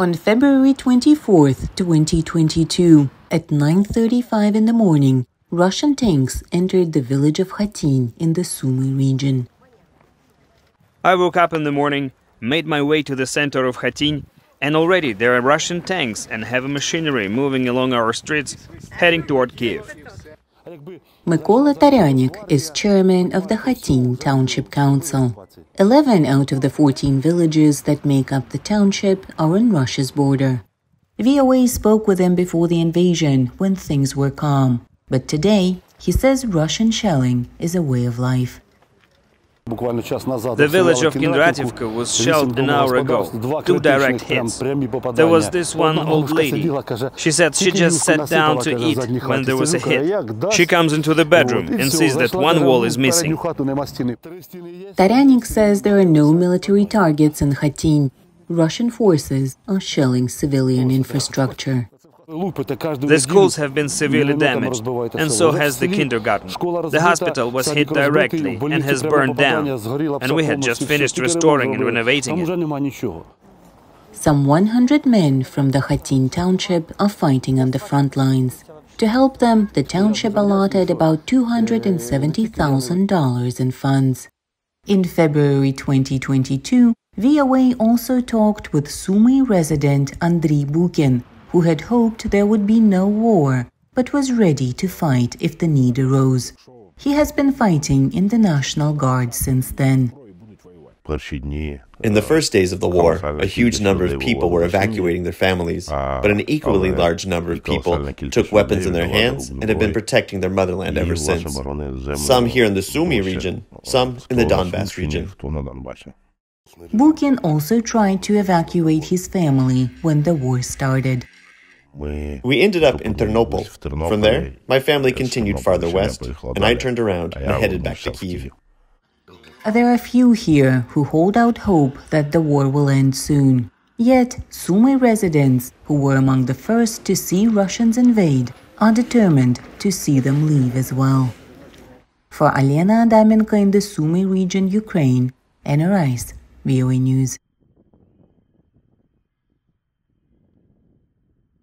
on February 24, 2022. At 9:35 in the morning, Russian tanks entered the village of Khotin in the Sumy region. I woke up in the morning, made my way to the center of Khotin, and already there are Russian tanks and heavy machinery moving along our streets, heading toward Kyiv. Mykola Taranyk is chairman of the Khotin Township Council. 11 out of the 14 villages that make up the township are on Russia's border. VOA spoke with him before the invasion when things were calm. But today, he says Russian shelling is a way of life. The village of Kindrativka was shelled an hour ago, 2 direct hits. There was this one old lady. She said she just sat down to eat when there was a hit. She comes into the bedroom and sees that one wall is missing. Taranyk says there are no military targets in Khotin. Russian forces are shelling civilian infrastructure. The schools have been severely damaged, and so has the kindergarten. The hospital was hit directly and has burned down, and we had just finished restoring and renovating it. Some 100 men from the Khotin township are fighting on the front lines. To help them, the township allotted about $270,000 in funds. In February 2022, VOA also talked with Sumy resident Andriy Bukin, who had hoped there would be no war, but was ready to fight if the need arose. He has been fighting in the National Guard since then. In the first days of the war, a huge number of people were evacuating their families, but an equally large number of people took weapons in their hands and have been protecting their motherland ever since. Some here in the Sumy region, some in the Donbass region. Bukin also tried to evacuate his family when the war started. We ended up in Ternopol. From there, my family continued farther west, and I turned around and headed back to Kyiv. There are few here who hold out hope that the war will end soon. Yet, Sumy residents, who were among the first to see Russians invade, are determined to see them leave as well. For Alena Adamenko in the Sumy region, Ukraine, Anna Rice, VOA News.